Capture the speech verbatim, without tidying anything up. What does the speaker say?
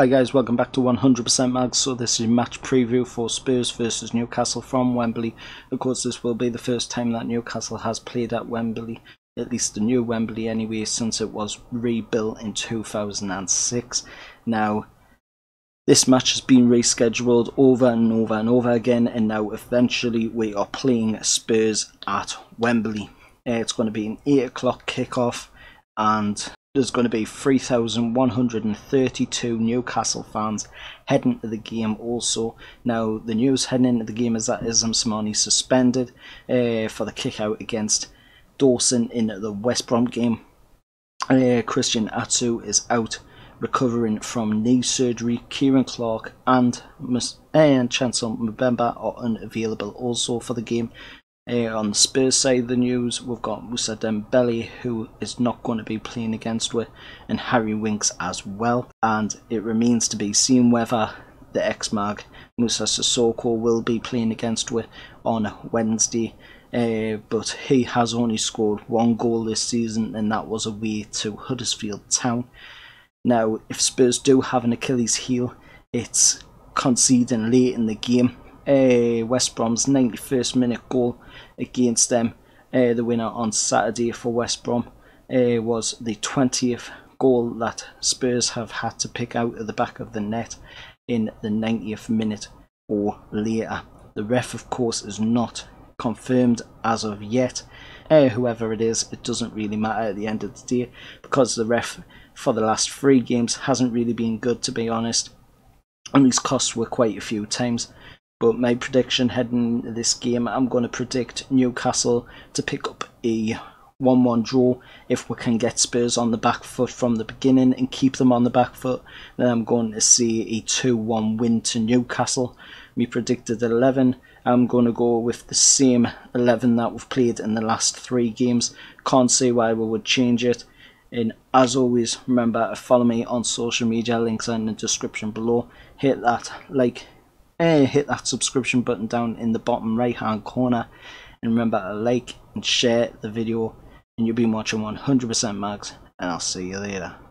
Hi guys, welcome back to one hundred percent MAGS. So this is a match preview for Spurs versus Newcastle from Wembley. Of course, this will be the first time that Newcastle has played at Wembley, at least the new Wembley anyway, since it was rebuilt in two thousand six. Now, this match has been rescheduled over and over and over again, and now eventually we are playing Spurs at Wembley. It's going to be an eight o'clock kickoff, and there's going to be three thousand one hundred thirty-two Newcastle fans heading to the game also. Now, the news heading into the game is that Isam Samani suspended uh, for the kick-out against Dawson in the West Brom game. Uh, Christian Atsu is out, recovering from knee surgery. Kieran Clark and, and Chancel Mbemba are unavailable also for the game. Uh, on the Spurs side of the news, we've got Moussa Dembélé, who is not going to be playing against us, and Harry Winks as well. And it remains to be seen whether the ex-mag Moussa Sissoko will be playing against us on Wednesday. Uh, but he has only scored one goal this season, and that was away to Huddersfield Town. Now, if Spurs do have an Achilles heel, it's conceding late in the game. Uh, West Brom's ninety-first minute goal against them, uh, the winner on Saturday for West Brom, uh, was the twentieth goal that Spurs have had to pick out of the back of the net in the ninetieth minute or later. The ref, of course, is not confirmed as of yet. Uh, whoever it is, it doesn't really matter at the end of the day, because the ref for the last three games hasn't really been good, to be honest, and he's cost were quite a few times. But my prediction heading this game, I'm going to predict Newcastle to pick up a one one draw. If we can get Spurs on the back foot from the beginning and keep them on the back foot, then I'm going to see a two one win to Newcastle. We predicted eleven. I'm going to go with the same eleven that we've played in the last three games. Can't see why we would change it. And as always, remember to follow me on social media. Links are in the description below. Hit that like Uh, hit that subscription button down in the bottom right hand corner, and remember to like and share the video, and you'll be watching one hundred percent MAGS, and I'll see you later.